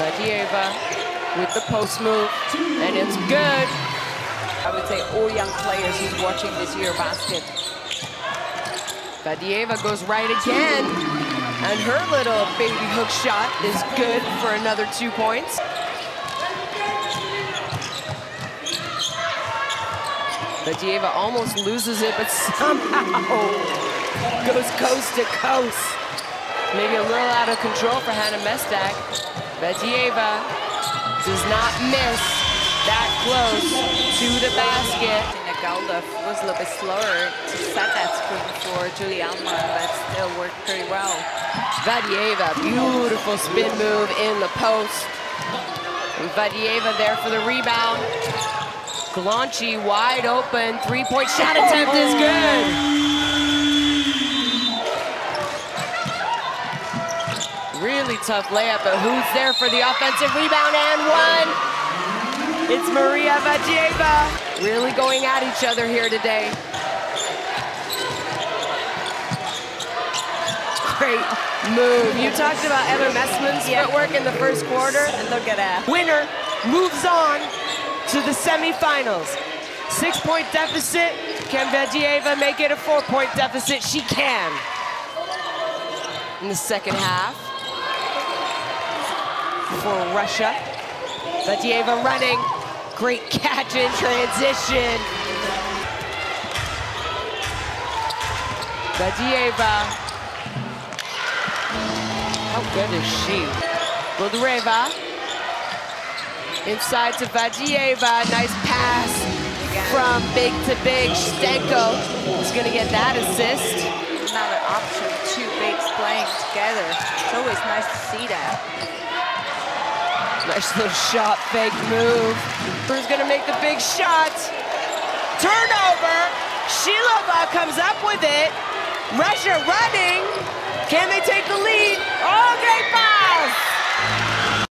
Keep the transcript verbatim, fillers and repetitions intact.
Vadeeva with the post move, and it's good. I would say all young players who's watching this year basket. Vadeeva goes right again, and her little baby hook shot is good for another two points. Vadeeva almost loses it, but somehow goes coast to coast. Maybe a little out of control for Hannah Mestak. Vadeeva does not miss that close to the basket. Galda was a little bit slower to set that screen for Juliana, but still worked pretty well. Vadeeva, beautiful spin move in the post. And Vadeeva there for the rebound. Galanchi wide open, three-point shot attempt is good. Really tough layup, but who's there for the offensive rebound and one? It's Maria Vadeeva. Really going at each other here today. Great move. You talked about Emma Messman's footwork in the first quarter, and look at that. Winner moves on to the semifinals. Six-point deficit. Can Vadeeva make it a four-point deficit? She can. In the second half. For Russia, Vadeeva running, great catch in transition. Vadeeva, how good is she? Bodreva, inside to Vadeeva, nice pass from big to big. Steko is going to get that assist. Another option, two bigs playing together. It's always nice to see that. Nice little shot, fake move. Who's gonna make the big shot? Turnover, Sheeloba comes up with it. Russia running, can they take the lead? Oh, great pass!